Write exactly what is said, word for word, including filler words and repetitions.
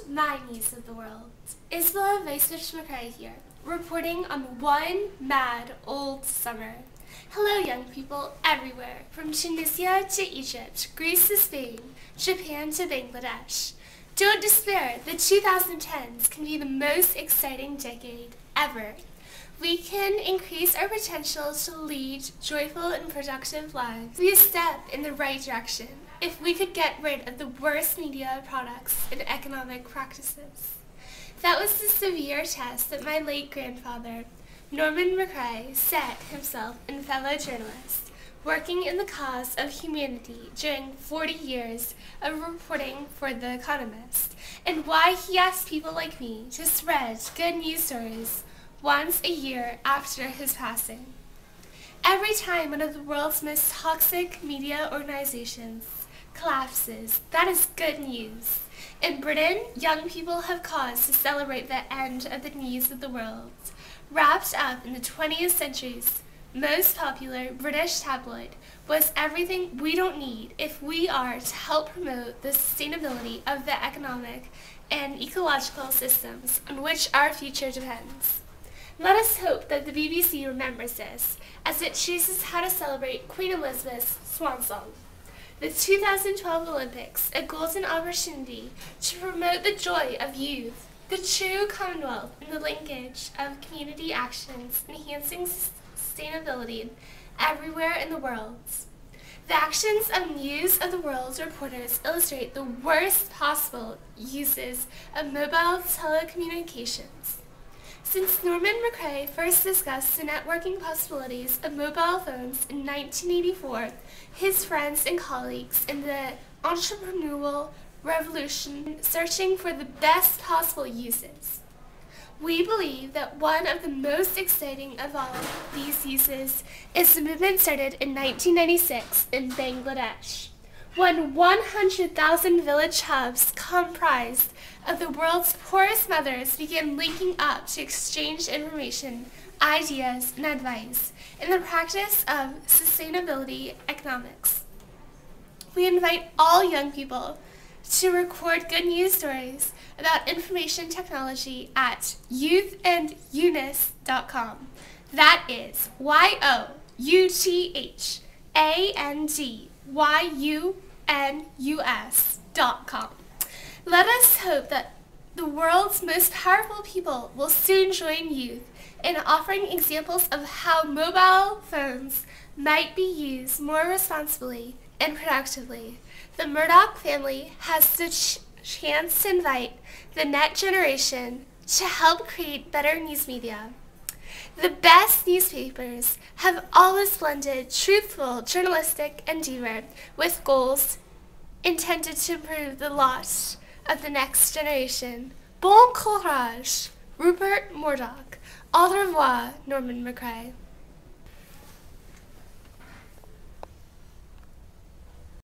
News, my News of the World. Isla Vaisvich-McCray here, reporting on one mad old summer. Hello young people everywhere, from Tunisia to Egypt, Greece to Spain, Japan to Bangladesh. Don't despair, the two thousand tens can be the most exciting decade ever. We can increase our potential to lead joyful and productive lives. Be a step in the right direction if we could get rid of the worst media products and economic practices. That was the severe test that my late grandfather, Norman Macrae, set himself and fellow journalists, working in the cause of humanity during forty years of reporting for The Economist, and why he asked people like me to spread good news stories once a year after his passing. Every time one of the world's most toxic media organizations collapses, that is good news. In Britain, young people have cause to celebrate the end of the News of the World, wrapped up in the twentieth century's most popular British tabloid was everything we don't need if we are to help promote the sustainability of the economic and ecological systems on which our future depends. Let us hope that the B B C remembers this as it chooses how to celebrate Queen Elizabeth's swan song. The two thousand twelve Olympics, a golden opportunity to promote the joy of youth, the true commonwealth, and the linkage of community actions enhancing sustainability everywhere in the world. The actions of News of the World reporters illustrate the worst possible uses of mobile telecommunications. Since Norman Macrae first discussed the networking possibilities of mobile phones in nineteen eighty-four, his friends and colleagues in the entrepreneurial revolution searching for the best possible uses. We believe that one of the most exciting of all of these uses is the movement started in nineteen ninety-six in Bangladesh, when one hundred thousand village hubs comprised of the world's poorest mothers began linking up to exchange information, ideas, and advice in the practice of sustainability economics. We invite all young people to record good news stories about information technology at youth and yunus dot com. That is Y O U T H A N D Y U N U S dot com. Let us hope that the world's most powerful people will soon join youth in offering examples of how mobile phones might be used more responsibly and productively. The Murdoch family has the ch chance to invite the next generation to help create better news media. The best newspapers have always blended truthful journalistic endeavor with goals intended to improve the lot of the next generation. Bon courage, Rupert Murdoch. Au revoir, Norman Macrae.